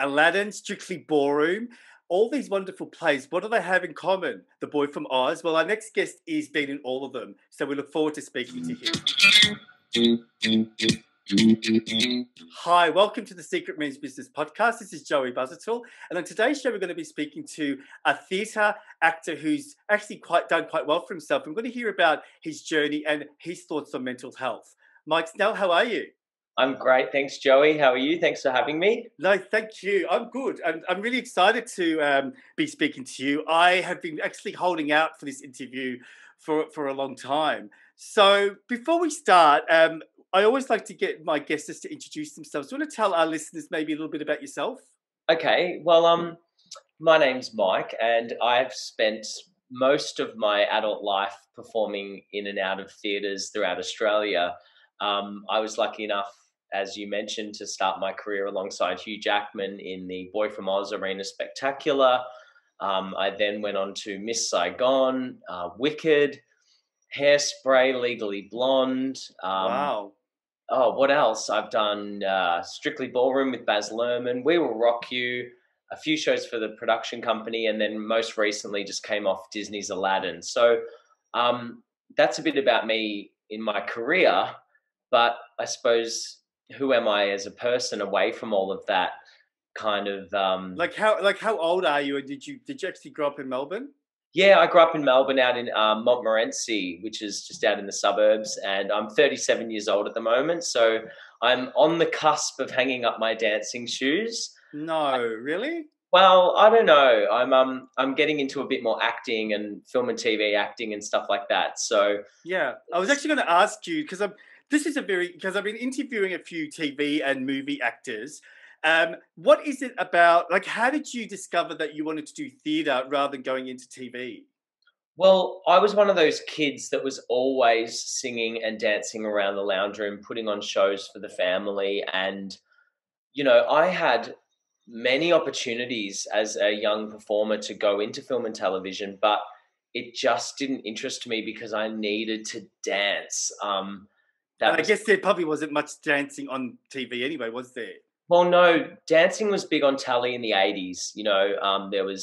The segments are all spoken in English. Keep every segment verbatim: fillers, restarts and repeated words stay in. Aladdin, Strictly Ballroom, all these wonderful plays. What do they have in common? The Boy From Oz. Well, our next guest is been in all of them, so we look forward to speaking to him. Hi, welcome to the Secret Men's Business Podcast. This is Joey Buzzettel, and on today's show, we're going to be speaking to a theatre actor who's actually quite done quite well for himself. I'm going to hear about his journey and his thoughts on mental health. Mike Snell, how are you? I'm great. Thanks, Joey. How are you? Thanks for having me. No, thank you. I'm good. I'm, I'm really excited to um, be speaking to you. I have been actually holding out for this interview for, for a long time. So before we start, um, I always like to get my guests to introduce themselves. Do you want to tell our listeners maybe a little bit about yourself? Okay. Well, um, my name's Mike, and I've spent most of my adult life performing in and out of theatres throughout Australia. Um, I was lucky enough, as you mentioned, to start my career alongside Hugh Jackman in the Boy From Oz Arena Spectacular. Um, I then went on to Miss Saigon, uh, Wicked, Hairspray, Legally Blonde. Um, wow. Oh, what else? I've done uh, Strictly Ballroom with Baz Luhrmann, We Will Rock You, a few shows for the production company, and then most recently just came off Disney's Aladdin. So um, that's a bit about me in my career, but I suppose, who am I as a person away from all of that kind of um like how like how old are you, and did you did you actually grow up in Melbourne? Yeah, I grew up in Melbourne, out in uh, Montmorency, which is just out in the suburbs, and I'm thirty-seven years old at the moment, so I'm on the cusp of hanging up my dancing shoes. No, I, really? Well, I don't know. I'm um I'm getting into a bit more acting and film and T V acting and stuff like that. So yeah, I was actually going to ask you because I'm This is a very, because I've been interviewing a few T V and movie actors. Um, what is it about, like, how did you discover that you wanted to do theatre rather than going into T V? Well, I was one of those kids that was always singing and dancing around the lounge room, putting on shows for the family. And, you know, I had many opportunities as a young performer to go into film and television, but it just didn't interest me because I needed to dance. Um And I guess there probably wasn't much dancing on T V anyway, was there? Well, no, dancing was big on Tally in the eighties. You know, um, there was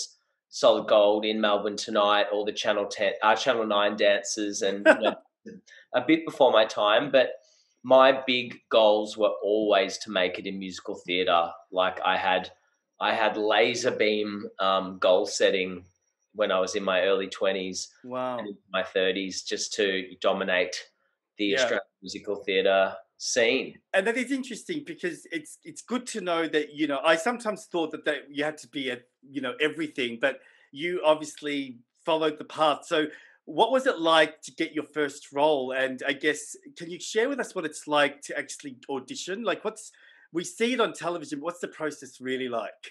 Solid Gold in Melbourne Tonight, all the Channel ten, uh, Channel nine dances, and you know, a bit before my time. But my big goals were always to make it in musical theatre. Like I had, I had laser beam um, goal setting when I was in my early twenties, wow, and my thirties, just to dominate the yeah. Australian musical theatre scene. And that is interesting because it's it's good to know that, you know, I sometimes thought that, that you had to be, a, you know, everything, but you obviously followed the path. So what was it like to get your first role? And I guess, can you share with us what it's like to actually audition? Like what's, we see it on television, what's the process really like?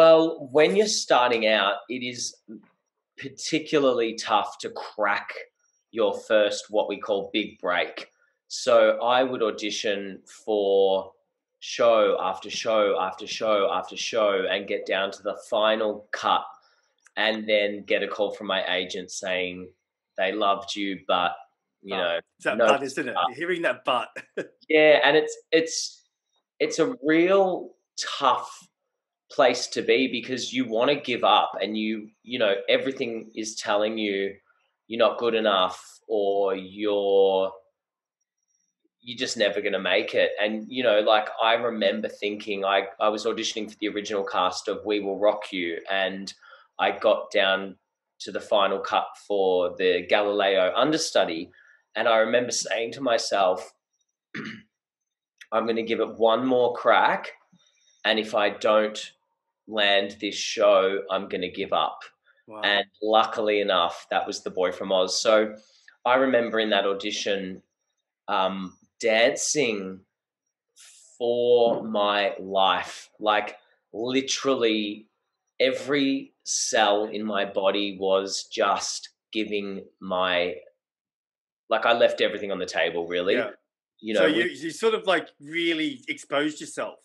Well, when you're starting out, it is particularly tough to crack your first what we call big break. So I would audition for show after show after show after show and get down to the final cut and then get a call from my agent saying they loved you, but, you oh, know. It's that no but, isn't it? But. You're hearing that but. Yeah, and it's it's it's a real tough place to be because you want to give up and, you you know, everything is telling you you're not good enough or you're you're just never going to make it. And, you know, like I remember thinking I, I was auditioning for the original cast of We Will Rock You and I got down to the final cut for the Galileo understudy and I remember saying to myself, I'm going to give it one more crack and if I don't land this show, I'm going to give up. Wow. And luckily enough, that was The Boy From Oz. So I remember in that audition um, dancing for my life, like literally every cell in my body was just giving my, like I left everything on the table really. Yeah. You know, so you, you sort of like really exposed yourself.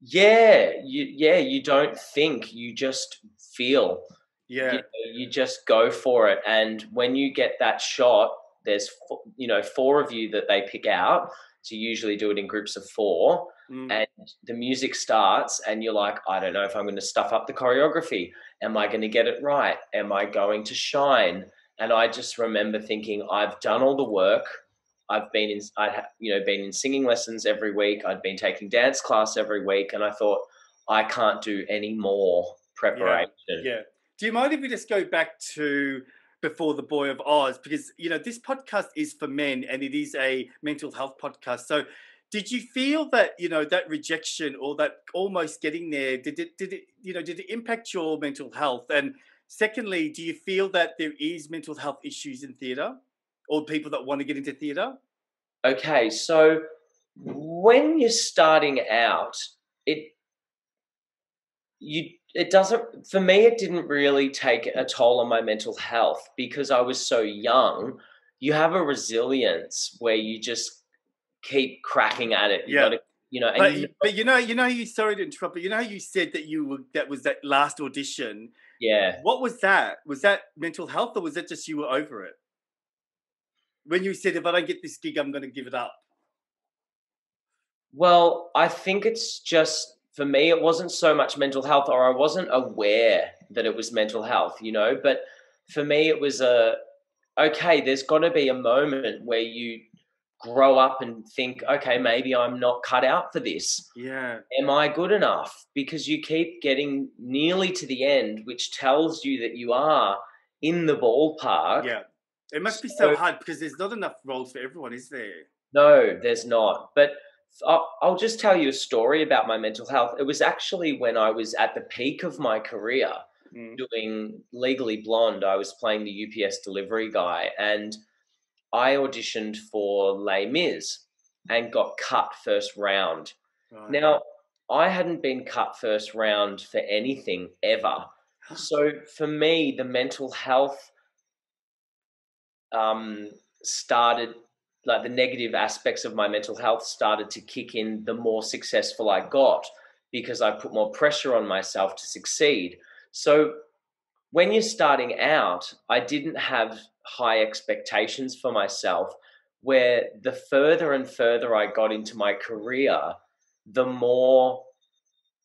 Yeah, you, yeah, you don't think, you just feel. Yeah, you, know, you just go for it, and when you get that shot, there's you know four of you that they pick out, So you usually do it in groups of four, mm. and the music starts and you're like, I don't know if I'm going to stuff up the choreography. Am I going to get it right? Am I going to shine? And I just remember thinking, I've done all the work. I've been in, I you know, been in singing lessons every week. I'd been taking dance class every week, and I thought, I can't do any more preparation. Yeah. yeah. Do you mind if we just go back to before The Boy of Oz? Because, you know, this podcast is for men and it is a mental health podcast. So did you feel that, you know, that rejection or that almost getting there, did it, did it, you know, did it impact your mental health? And secondly, do you feel that there is mental health issues in theatre or people that want to get into theatre? Okay, so when you're starting out, it, you, it doesn't, for me, it didn't really take a toll on my mental health because I was so young. You have a resilience where you just keep cracking at it. You yeah. gotta, you know, and but, you know, but you know, you know, you sorry to interrupt, but you know, you said that you were, that was that last audition. Yeah. What was that? Was that mental health or was that just you were over it? When you said, if I don't get this gig, I'm going to give it up. Well, I think it's just, for me, it wasn't so much mental health, or I wasn't aware that it was mental health, you know, but for me it was a, okay, there's got to be a moment where you grow up and think, okay, maybe I'm not cut out for this. Yeah. Am I good enough? Because you keep getting nearly to the end, which tells you that you are in the ballpark. Yeah. It must be so, so hard because there's not enough roles for everyone, is there? No, there's not. But I'll just tell you a story about my mental health. It was actually when I was at the peak of my career mm. doing Legally Blonde. I was playing the U P S delivery guy and I auditioned for Les Mis and got cut first round. Right. Now, I hadn't been cut first round for anything ever. So for me, the mental health um, started... like the negative aspects of my mental health started to kick in the more successful I got because I put more pressure on myself to succeed. So when you're starting out, I didn't have high expectations for myself, where the further and further I got into my career, the more...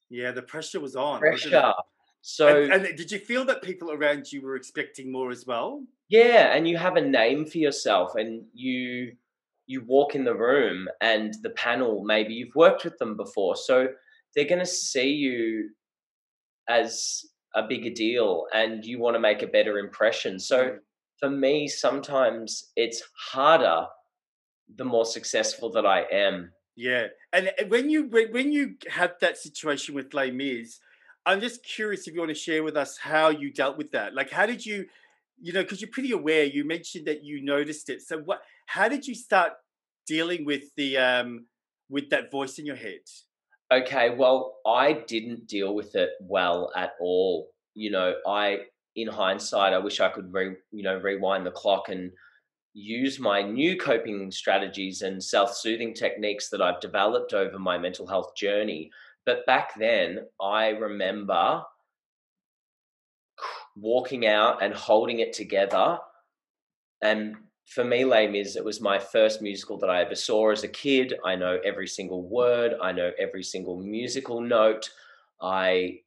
Yeah, the pressure was on. Pressure. So, and, and did you feel that people around you were expecting more as well? Yeah, and you have a name for yourself and you... you walk in the room and the panel, maybe you've worked with them before. So they're going to see you as a bigger deal and you want to make a better impression. So for me, sometimes it's harder the more successful that I am. Yeah. And when you, when you had that situation with Les Mis, I'm just curious if you want to share with us how you dealt with that. Like, how did you... you know, because you're pretty aware, you mentioned that you noticed it. So what, how did you start dealing with the, um, with that voice in your head? Okay, well, I didn't deal with it well at all. You know, I, in hindsight, I wish I could, re, you know, rewind the clock and use my new coping strategies and self-soothing techniques that I've developed over my mental health journey. But back then, I remember... walking out and holding it together. And for me, Les Mis, it was my first musical that I ever saw as a kid. I know every single word. I know every single musical note. I,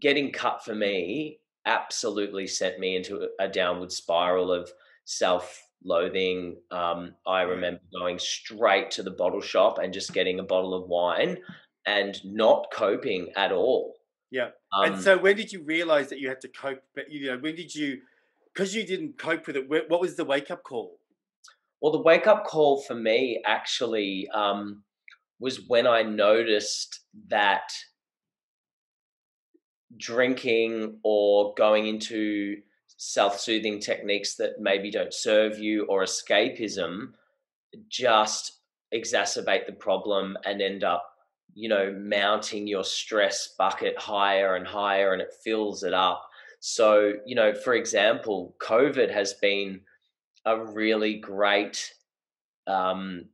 getting cut for me absolutely sent me into a downward spiral of self-loathing. Um, I remember going straight to the bottle shop and just getting a bottle of wine and not coping at all. Yeah. Um, and so when did you realise that you had to cope? You know, when did you, because you didn't cope with it, what was the wake-up call? Well, the wake-up call for me actually um, was when I noticed that drinking or going into self-soothing techniques that maybe don't serve you or escapism just exacerbate the problem and end up, you know, mounting your stress bucket higher and higher and it fills it up. So, you know, for example, COVID has been a really great um,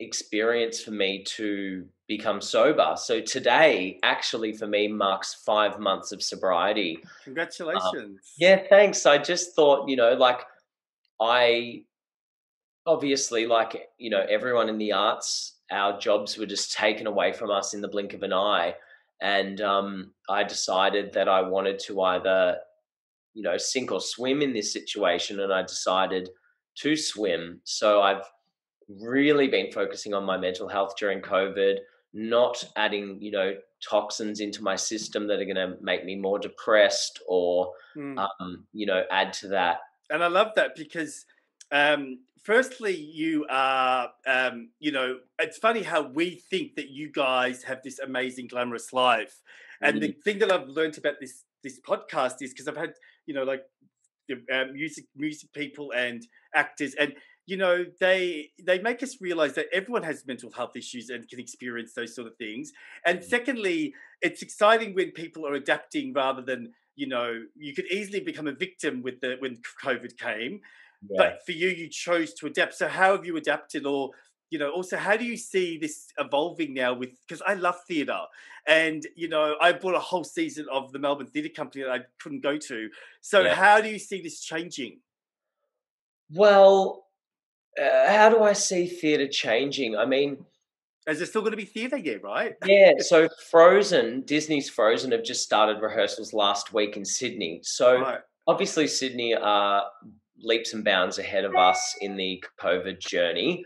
experience for me to become sober. So today actually for me marks five months of sobriety. Congratulations. Um, yeah, thanks. I just thought, you know, like I obviously, like, you know, everyone in the arts, our jobs were just taken away from us in the blink of an eye. And um, I decided that I wanted to either, you know, sink or swim in this situation, and I decided to swim. So I've really been focusing on my mental health during COVID, not adding, you know, toxins into my system that are going to make me more depressed or, mm. um, you know, add to that. And I love that because um, firstly, you are, um, you know, it's funny how we think that you guys have this amazing, glamorous life. And mm. the thing that I've learned about this this podcast is because I've had, you know, like the uh, music, music people and actors, and you know, they they make us realize that everyone has mental health issues and can experience those sort of things. And mm. secondly, it's exciting when people are adapting rather than, you know, you could easily become a victim with the when COVID came. Yeah. But for you, you chose to adapt. So how have you adapted? Or, you know, also, how do you see this evolving now with, because I love theatre and, you know, I bought a whole season of the Melbourne Theatre Company that I couldn't go to. So yeah. how do you see this changing? Well, Uh, how do I see theatre changing? I mean... Is there still going to be theatre here, right? Yeah, so Frozen, Disney's Frozen have just started rehearsals last week in Sydney. So right. obviously Sydney are leaps and bounds ahead of us in the COVID journey.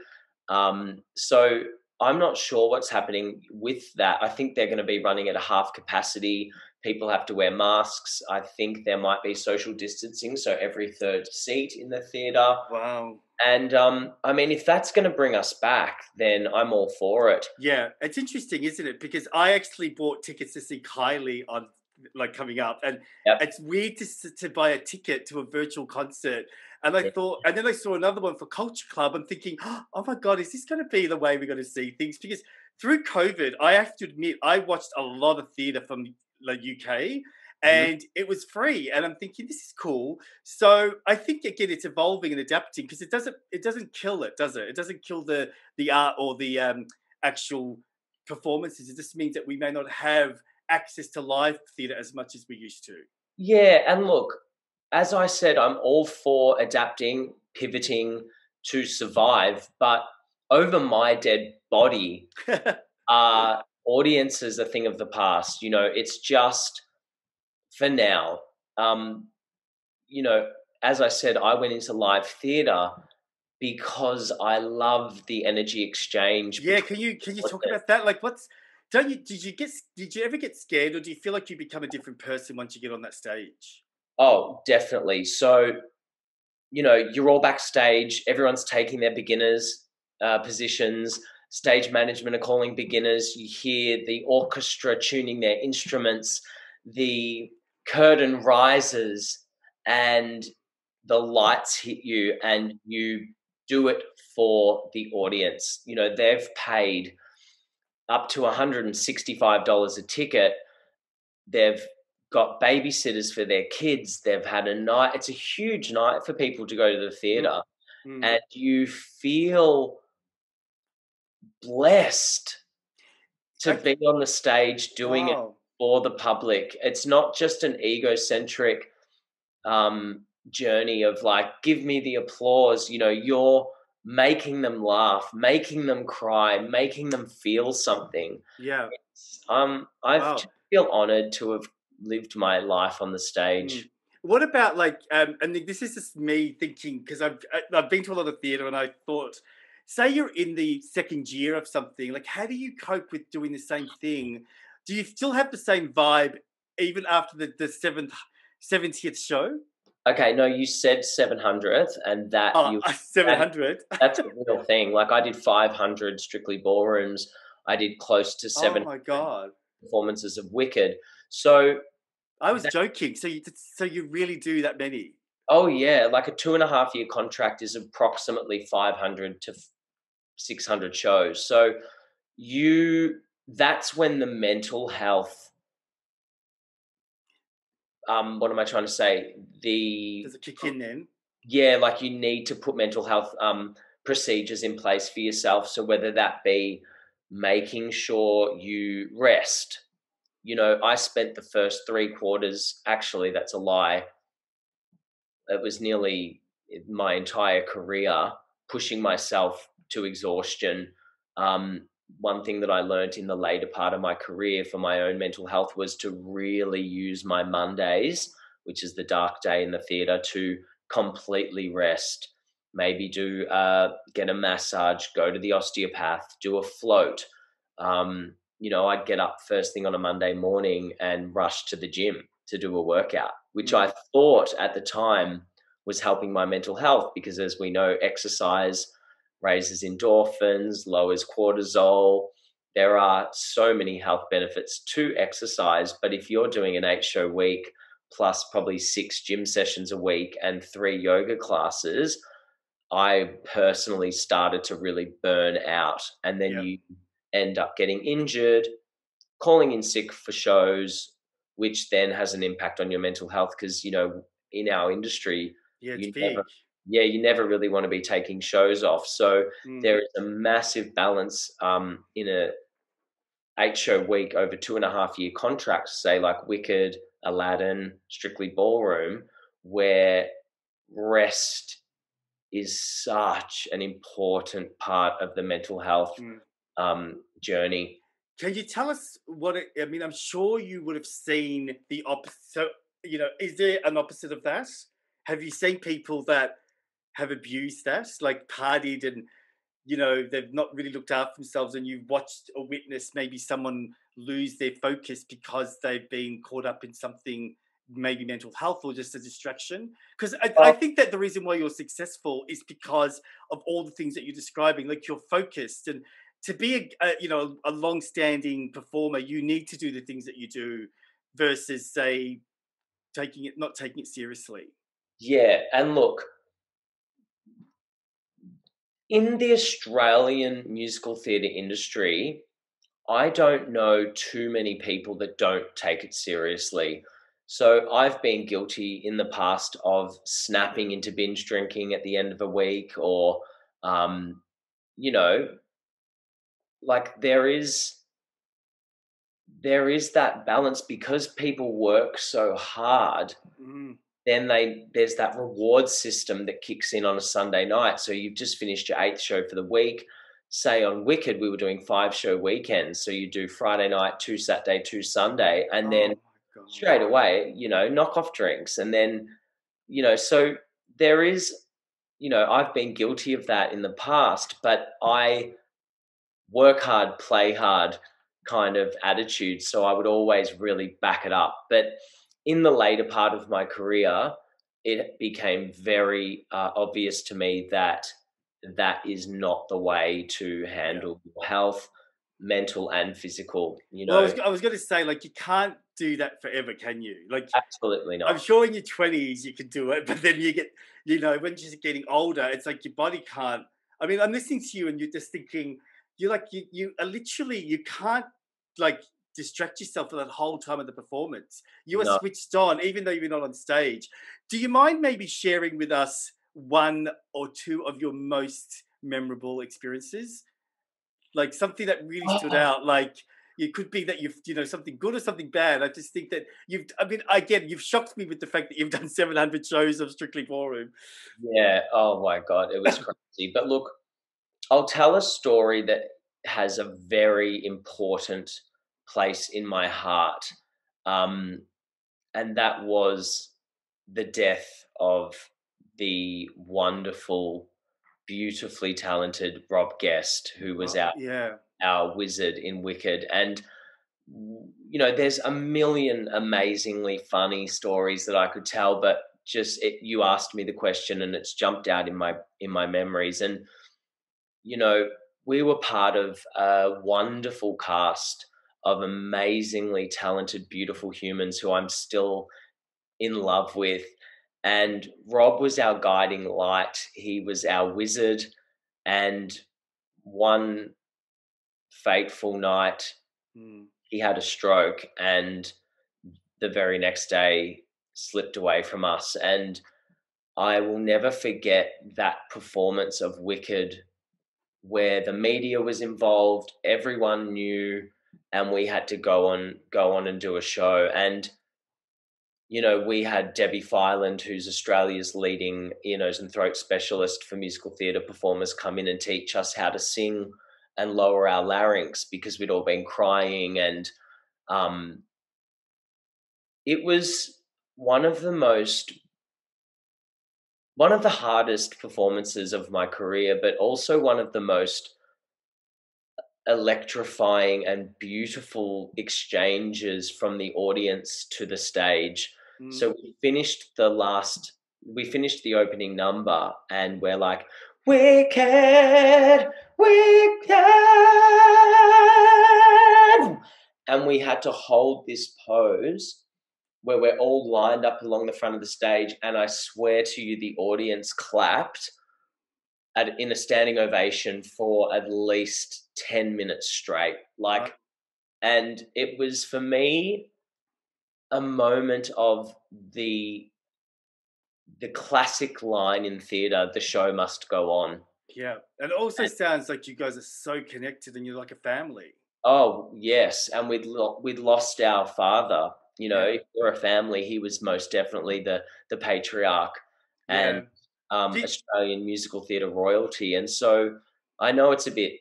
Um, so I'm not sure what's happening with that. I think they're going to be running at a half capacity. People have to wear masks. I think there might be social distancing, so every third seat in the theatre. Wow. And, um, I mean, if that's going to bring us back, then I'm all for it. Yeah. It's interesting, isn't it? Because I actually bought tickets to see Kylie on, like, coming up. And yep. it's weird to to buy a ticket to a virtual concert. And I yeah. thought, and then I saw another one for Culture Club. I'm thinking, oh, my God, is this going to be the way we're going to see things? Because through COVID, I have to admit, I watched a lot of theatre from the U K. And mm-hmm. it was free, and I'm thinking this is cool. So I think again, it's evolving and adapting because it doesn't it doesn't kill it, does it? It doesn't kill the the art or the um, actual performances. It just means that we may not have access to live theatre as much as we used to. Yeah, and look, as I said, I'm all for adapting, pivoting to survive. But over my dead body, uh, audience is a thing of the past. You know, it's just. For now, um, you know, as I said, I went into live theatre because I love the energy exchange. Yeah, can you can you talk them. about that? Like, what's don't you did you get did you ever get scared, or do you feel like you become a different person once you get on that stage? Oh, definitely. So, you know, you're all backstage. Everyone's taking their beginners' uh, positions. Stage management are calling beginners. You hear the orchestra tuning their instruments. The curtain rises and the lights hit you, and you do it for the audience. You know, they've paid up to one hundred sixty-five dollars a ticket. They've got babysitters for their kids. They've had a night. It's a huge night for people to go to the theatre, mm-hmm. and you feel blessed to okay. be on the stage doing wow. it. For the public. It's not just an egocentric um, journey of like, give me the applause. You know, you're making them laugh, making them cry, making them feel something. Yeah. It's, um, I wow. feel honoured to have lived my life on the stage. Mm. What about like, um, and this is just me thinking, because I've I've been to a lot of theatre, and I thought, say you're in the second year of something, like how do you cope with doing the same thing? Do you still have the same vibe even after the, the seventh, seventieth show? Okay, no, you said seven hundredth, and that... Oh, you, seven hundred? That, that's a real thing. Like, I did five hundred Strictly Ballrooms. I did close to seven hundred oh my God. Performances of Wicked. So... I was that, joking. So you, so you really do that many? Oh, yeah. Like, a two-and-a-half-year contract is approximately five hundred to six hundred shows. So you... That's when the mental health, um, what am I trying to say? The does it kick in then? Yeah, like you need to put mental health um, procedures in place for yourself. So whether that be making sure you rest, you know, I spent the first three quarters, actually that's a lie. It was nearly my entire career pushing myself to exhaustion. Um, one thing that I learned in the later part of my career for my own mental health was to really use my Mondays, which is the dark day in the theatre, to completely rest. Maybe do uh, get a massage, go to the osteopath, do a float. Um, you know, I'd get up first thing on a Monday morning and rush to the gym to do a workout, which I thought at the time was helping my mental health, because as we know, exercise raises endorphins, lowers cortisol. There are so many health benefits to exercise, but if you're doing an eight show week plus probably six gym sessions a week and three yoga classes, I personally started to really burn out, and then yep. you end up getting injured, calling in sick for shows, which then has an impact on your mental health, because, you know, in our industry, yeah, it's you big. Never, yeah, you never really want to be taking shows off. So mm. there is a massive balance um, in a eight show week over two and a half year contracts, say like Wicked, Aladdin, Strictly Ballroom, where rest is such an important part of the mental health mm. um, journey. Can you tell us what it, I mean, I'm sure you would have seen the opposite. You know, is there an opposite of that? Have you seen people that have abused that, like partied and, you know, they've not really looked after themselves, and you've watched or witnessed maybe someone lose their focus because they've been caught up in something, maybe mental health or just a distraction? Because I, oh. I think that the reason why you're successful is because of all the things that you're describing, like you're focused. And to be a, a you know, a long-standing performer, you need to do the things that you do versus, say, taking it, not taking it seriously. Yeah, and look, in the Australian musical theatre industry, I don't know too many people that don't take it seriously. So I've been guilty in the past of snapping into binge drinking at the end of a week, or, um, you know, like there is there is that balance, because people work so hard. Mm. Then they there's that reward system that kicks in on a Sunday night. So you've just finished your eighth show for the week. Say on Wicked, we were doing five show weekends. So you do Friday night, two Saturday, two Sunday, and oh. then straight away, you know, knock off drinks. And then, you know, so there is, you know, I've been guilty of that in the past, but I work hard, play hard kind of attitude. So I would always really back it up. But in the later part of my career, it became very uh, obvious to me that that is not the way to handle your health, mental and physical, you know. Well, I was, I was going to say, like, you can't do that forever, can you? Like, absolutely not. I'm sure in your twenties you can do it, but then you get, you know, when you're getting older, it's like your body can't. I mean, I'm listening to you and you're just thinking, you're like, you, you are literally, you can't, like, distract yourself for that whole time of the performance. You are no. switched on, even though you're not on stage. Do you mind maybe sharing with us one or two of your most memorable experiences? Like something that really stood oh. out, like, it could be that you've, you know, something good or something bad. I just think that you've, I mean, again, you've shocked me with the fact that you've done seven hundred shows of Strictly Ballroom. Yeah. Oh my God. It was crazy. But look, I'll tell a story that has a very important place in my heart. Um, and that was the death of the wonderful, beautifully talented Rob Guest, who was oh, out. Yeah. our wizard in Wicked. And, you know, there's a million amazingly funny stories that I could tell, but just it, you asked me the question and it's jumped out in my in my memories. And, you know, we were part of a wonderful cast of amazingly talented, beautiful humans who I'm still in love with. And Rob was our guiding light. He was our wizard. And one fateful night, mm. he had a stroke and the very next day slipped away from us. And I will never forget that performance of Wicked, where the media was involved, everyone knew, and we had to go on go on and do a show. And you know, we had Debbie Feyland, who's Australia's leading ear, nose and throat specialist for musical theatre performers, come in and teach us how to sing and lower our larynx because we'd all been crying. And um, it was one of the most, one of the hardest performances of my career, but also one of the most electrifying and beautiful exchanges from the audience to the stage. Mm. So we finished the last, we finished the opening number and we're like, wicked, wicked. And we had to hold this pose where we're all lined up along the front of the stage, and I swear to you, the audience clapped at, in a standing ovation for at least ten minutes straight. Like, right. And it was for me a moment of the the classic line in theatre, the show must go on. Yeah, and it also and, sounds like you guys are so connected and you're like a family. Oh, yes, and we'd, lo- we'd lost our father. You know, yeah. If we're a family, he was most definitely the the patriarch and yeah. um, Did- Australian musical theatre royalty. And so I know it's a bit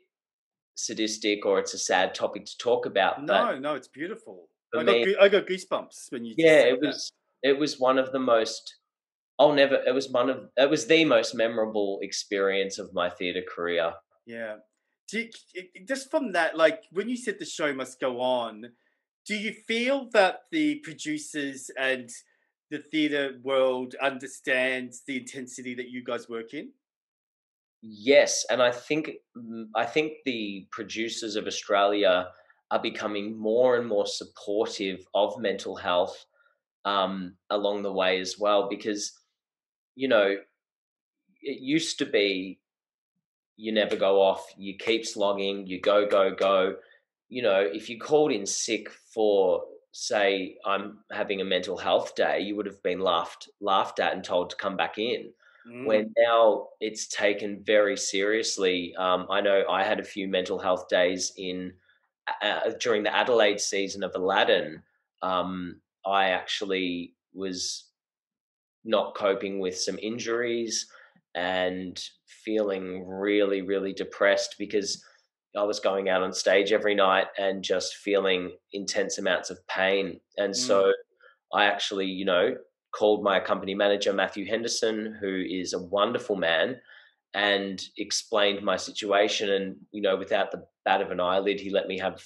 sadistic or it's a sad topic to talk about. No, but no, it's beautiful. I got, me, go- I got goosebumps when you just yeah, said it was that. It was one of the most. I'll never. It was one of. It was the most memorable experience of my theatre career. Yeah, you, just from that, like when you said the show must go on. Do you feel that the producers and the theatre world understands the intensity that you guys work in? Yes, and I think I think the producers of Australia are becoming more and more supportive of mental health um, along the way as well, because, you know, it used to be you never go off, you keep slogging, you go, go, go. You know, if you called in sick for, say, I'm having a mental health day, you would have been laughed laughed at and told to come back in. Mm. When now it's taken very seriously. Um, I know I had a few mental health days in uh, during the Adelaide season of Aladdin. Um, I actually was not coping with some injuries and feeling really, really depressed because I was going out on stage every night and just feeling intense amounts of pain. And mm. so I actually, you know, called my company manager, Matthew Henderson, who is a wonderful man, and explained my situation. And, you know, without the bat of an eyelid, he let me have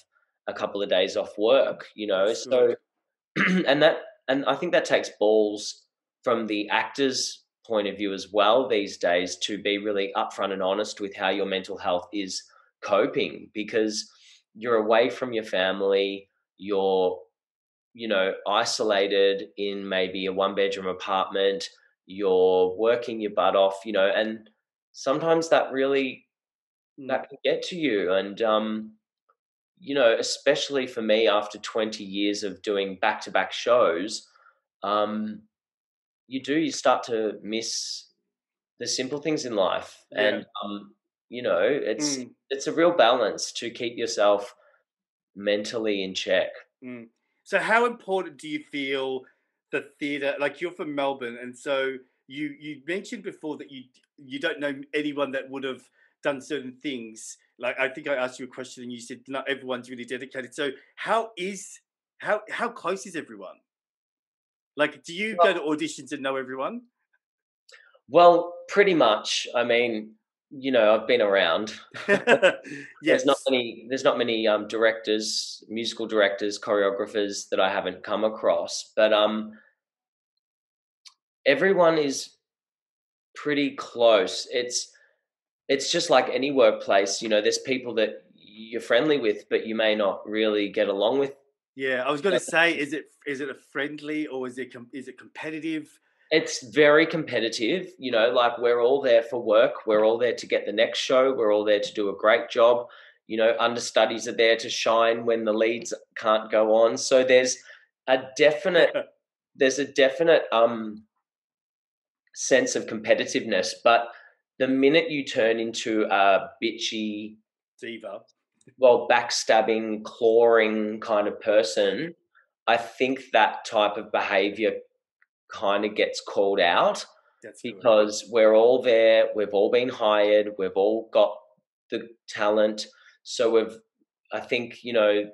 a couple of days off work, you know. That's so, and that, and I think that takes balls from the actors' point of view as well these days to be really upfront and honest with how your mental health is coping, because you're away from your family, you're, you know, isolated in maybe a one bedroom apartment, you're working your butt off, you know, and sometimes that really, that can get to you. And, um, you know, especially for me after twenty years of doing back-to-back shows, um, you do, you start to miss the simple things in life. Yeah. And, um, you know, it's mm. it's a real balance to keep yourself mentally in check. Mm. So how important do you feel the theatre, like you're from Melbourne, and so you, you mentioned before that you you don't know anyone that would have done certain things. Like I think I asked you a question and you said not everyone's really dedicated. So how is, how how close is everyone? Like do you well, go to auditions and know everyone? Well, pretty much. I mean, you know, I've been around. yes. There's not many, there's not many um, directors, musical directors, choreographers that I haven't come across. But um, everyone is pretty close. It's it's just like any workplace. You know, there's people that you're friendly with, but you may not really get along with. Yeah, I was going to say, is it is it a friendly or is it com- is it competitive? It's very competitive, you know, like we're all there for work. We're all there to get the next show. We're all there to do a great job. You know, understudies are there to shine when the leads can't go on. So there's a definite, there's a definite um, sense of competitiveness. But the minute you turn into a bitchy, diva, well, backstabbing, clawing kind of person, I think that type of behavior kind of gets called out. That's because hilarious. We're all there, we've all been hired, we've all got the talent. So we've, I think, you know,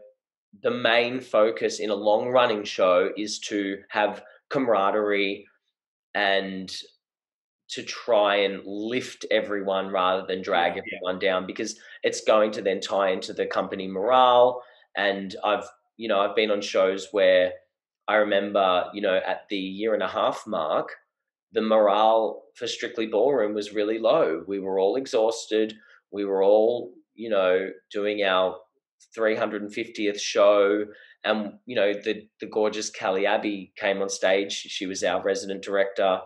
the main focus in a long-running show is to have camaraderie and to try and lift everyone rather than drag yeah. everyone down, because it's going to then tie into the company morale. And I've, you know, I've been on shows where I remember, you know, at the year and a half mark, the morale for Strictly Ballroom was really low. We were all exhausted. We were all, you know, doing our three hundred fiftieth show. And, you know, the, the gorgeous Callie Abbey came on stage. She was our resident director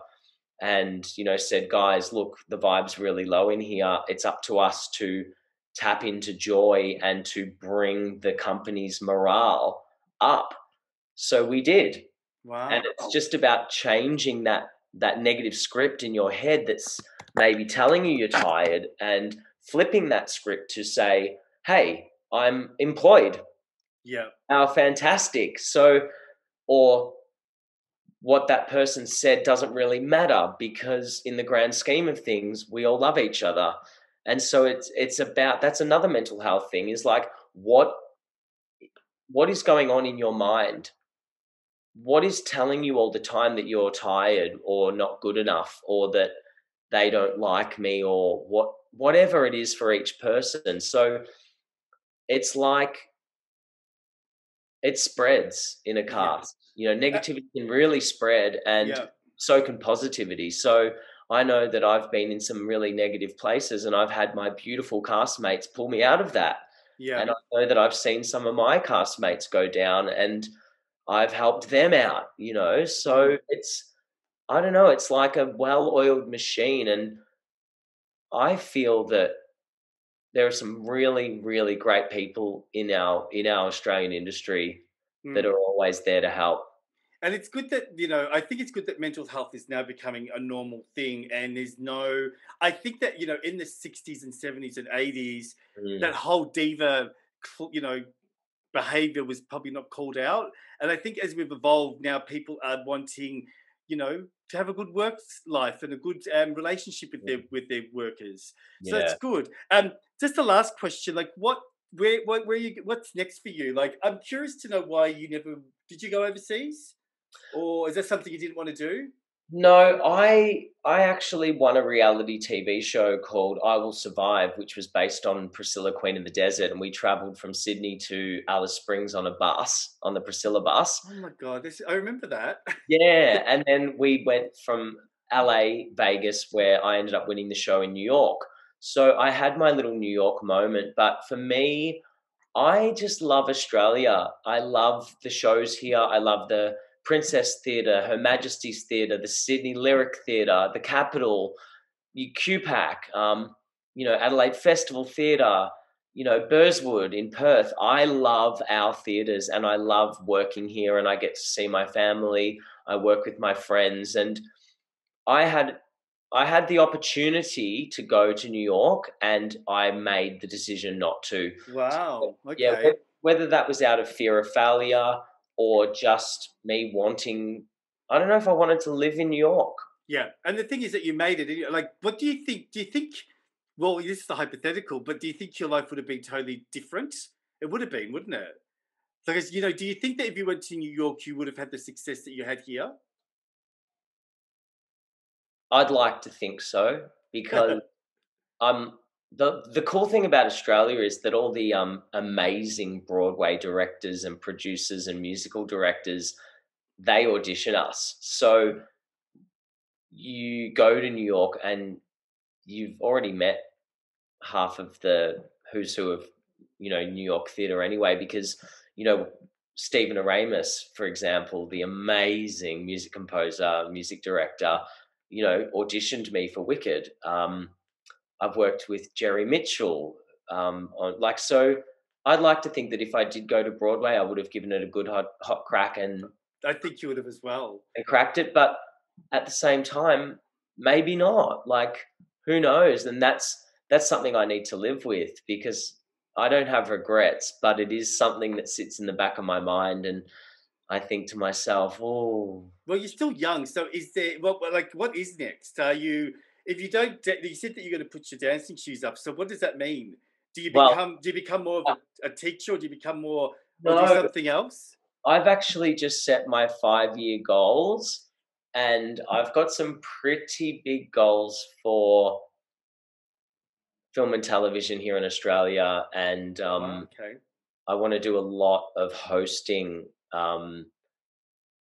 and, you know, said, guys, look, the vibe's really low in here. It's up to us to tap into joy and to bring the company's morale up. So we did. Wow. And it's just about changing that that negative script in your head that's maybe telling you you're tired, and flipping that script to say, hey, I'm employed. Yeah. How fantastic. So, or what that person said doesn't really matter, because in the grand scheme of things, we all love each other. And so it's, it's about, that's another mental health thing, is like, what, what is going on in your mind? What is telling you all the time that you're tired or not good enough, or that they don't like me, or what, whatever it is for each person. So it's like it spreads in a cast. Yeah. You know, negativity can really spread, and yeah. so can positivity. So I know that I've been in some really negative places, and I've had my beautiful castmates pull me out of that. Yeah. And I know that I've seen some of my castmates go down, and I've helped them out, you know. So it's, I don't know, it's like a well-oiled machine. And I feel that there are some really, really great people in our in our Australian industry mm. that are always there to help. And it's good that, you know, I think it's good that mental health is now becoming a normal thing, and there's no, I think that, you know, in the sixties and seventies and eighties, mm. that whole diva, you know, behavior was probably not called out. And I think as we've evolved now, people are wanting, you know, to have a good work life and a good um, relationship with their with their workers. Yeah. So it's good. Um, just the last question, like, what, where, where, where you, what's next for you? Like, I'm curious to know why you never did you go overseas, or is that something you didn't want to do? No, I I actually won a reality T V show called I Will Survive, which was based on Priscilla Queen of the Desert, and we travelled from Sydney to Alice Springs on a bus, on the Priscilla bus. Oh, my God. This, I remember that. Yeah, and then we went from L A, Vegas, where I ended up winning the show in New York. So I had my little New York moment, but for me, I just love Australia. I love the shows here. I love the Princess Theatre, Her Majesty's Theatre, the Sydney Lyric Theatre, the Capitol, Q PAC, um, you know, Adelaide Festival Theatre, you know, Burswood in Perth. I love our theatres, and I love working here, and I get to see my family. I work with my friends, and I had I had the opportunity to go to New York, and I made the decision not to. Wow. So, okay. Yeah, whether that was out of fear of failure, or just me wanting, I don't know if I wanted to live in New York. Yeah. And the thing is that you made it. Like, what do you think? Do you think, well, this is the hypothetical, but do you think your life would have been totally different? It would have been, wouldn't it? Because, you know, do you think that if you went to New York, you would have had the success that you had here? I'd like to think so, because um, the the cool thing about Australia is that all the um, amazing Broadway directors and producers and musical directors, they audition us. So you go to New York and you've already met half of the who's who of, you know, New York theatre anyway, because, you know, Stephen Aramis, for example, the amazing music composer, music director, you know, auditioned me for Wicked. Um, I've worked with Jerry Mitchell. Um, on, like, so I'd like to think that if I did go to Broadway, I would have given it a good hot, hot crack. And I think you would have as well. And cracked it. But at the same time, maybe not. Like, who knows? And that's, that's something I need to live with, because I don't have regrets, but it is something that sits in the back of my mind. And I think to myself, oh. Well, you're still young, so is there, well, like, what is next? Are you, if you don't, you said that you're going to put your dancing shoes up, so what does that mean? Do you become, well, do you become more of a, a teacher, or do you become more, no, or do something else? I've actually just set my five-year goals, and I've got some pretty big goals for film and television here in Australia, and um, okay. I want to do a lot of hosting um,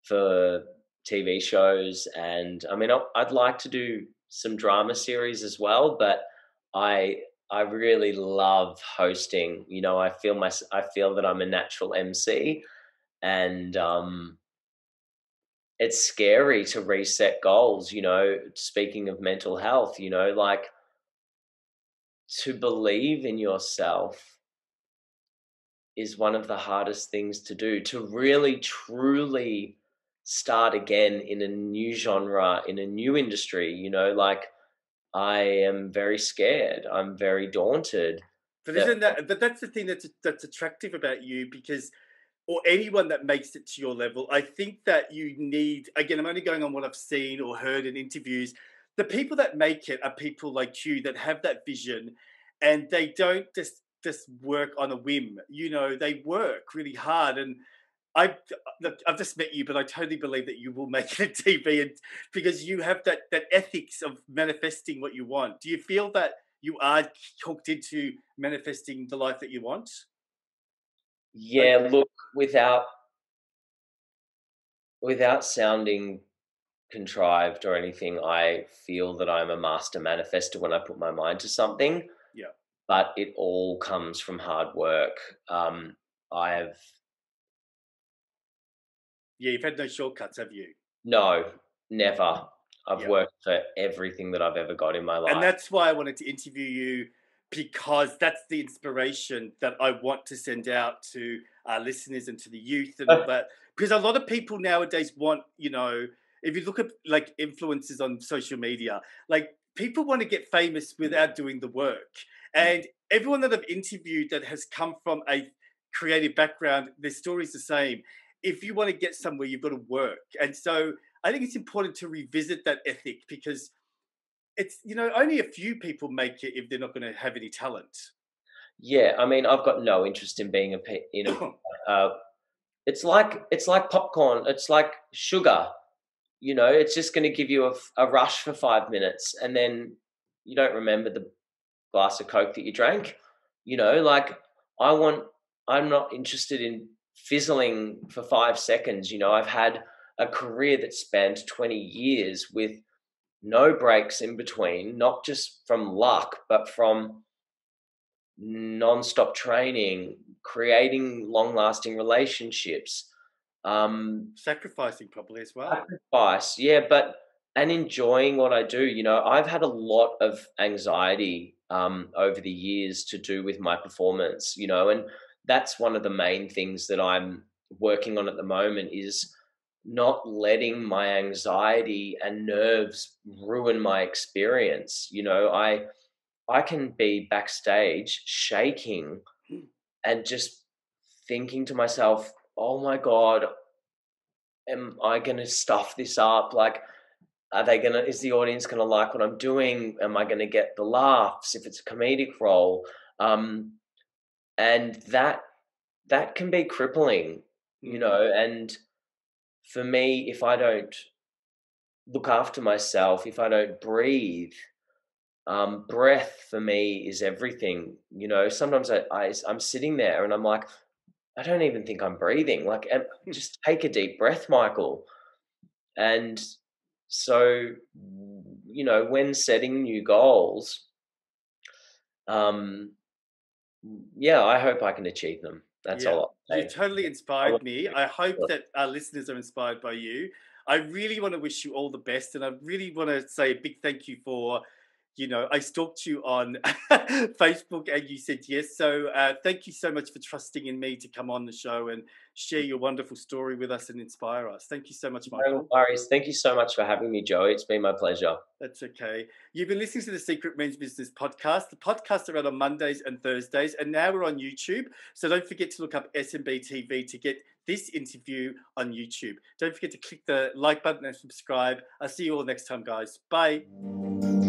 for T V shows, and I mean, I'd like to do some drama series as well, but I I really love hosting. You know, I feel my I feel that I'm a natural M C, and um, it's scary to reset goals. You know, speaking of mental health, you know, like, to believe in yourself is one of the hardest things to do, to really truly start again in a new genre, in a new industry. You know, like, I am very scared. I'm very daunted. But isn't that, but that's the thing that's, that's attractive about you, because, or anyone that makes it to your level, I think that you need, again, I'm only going on what I've seen or heard in interviews, the people that make it are people like you that have that vision, and they don't just just work on a whim. You know, they work really hard. And I, look, I've just met you, but I totally believe that you will make it to T V, and because you have that that ethics of manifesting what you want. Do you feel that you are hooked into manifesting the life that you want? Yeah, like, look, without without sounding contrived or anything, I feel that I'm a master manifester when I put my mind to something. Yeah. But it all comes from hard work. Um, I've. Yeah, you've had no shortcuts, have you? No, never. I've yeah. worked for everything that I've ever got in my life. And that's why I wanted to interview you, because that's the inspiration that I want to send out to our listeners and to the youth and all that. Because a lot of people nowadays want, you know, if you look at like influencers on social media, like people want to get famous without doing the work. And everyone that I've interviewed that has come from a creative background, their story's the same. If you want to get somewhere, you've got to work. And so I think it's important to revisit that ethic, because it's, you know, only a few people make it if they're not going to have any talent. Yeah, I mean, I've got no interest in being a, you know, uh, it's like it's like popcorn, it's like sugar. You know, it's just going to give you a, a rush for five minutes, and then you don't remember the glass of Coke that you drank. You know, like I want, I'm not interested in fizzling for five seconds. You know, I've had a career that spanned twenty years with no breaks in between, not just from luck, but from nonstop training, creating long-lasting relationships. Um, sacrificing probably as well. Sacrifice, yeah, but and enjoying what I do. You know, I've had a lot of anxiety um, over the years to do with my performance. You know, and that's one of the main things that I'm working on at the moment, is not letting my anxiety and nerves ruin my experience. You know, I I can be backstage shaking and just thinking to myself, oh my God, am I going to stuff this up? Like, are they going to, is the audience going to like what I'm doing? Am I going to get the laughs if it's a comedic role? Um, and that, that can be crippling, you know, and for me, if I don't look after myself, if I don't breathe, um, breath for me is everything. You know, sometimes I, I, I'm sitting there and I'm like, I don't even think I'm breathing. Like, just take a deep breath, Michael. And so, you know, when setting new goals, um, yeah, I hope I can achieve them. That's yeah. all. You totally inspired me. I hope that our listeners are inspired by you. I really want to wish you all the best, and I really want to say a big thank you for you know, I stalked you on Facebook and you said yes. So uh, thank you so much for trusting in me to come on the show and share your wonderful story with us and inspire us. Thank you so much, Michael. No worries. Thank you so much for having me, Joey. It's been my pleasure. That's okay. You've been listening to the Secret Men's Business Podcast. The podcasts are out on Mondays and Thursdays, and now we're on YouTube. So don't forget to look up S M B T V to get this interview on YouTube. Don't forget to click the like button and subscribe. I'll see you all next time, guys. Bye.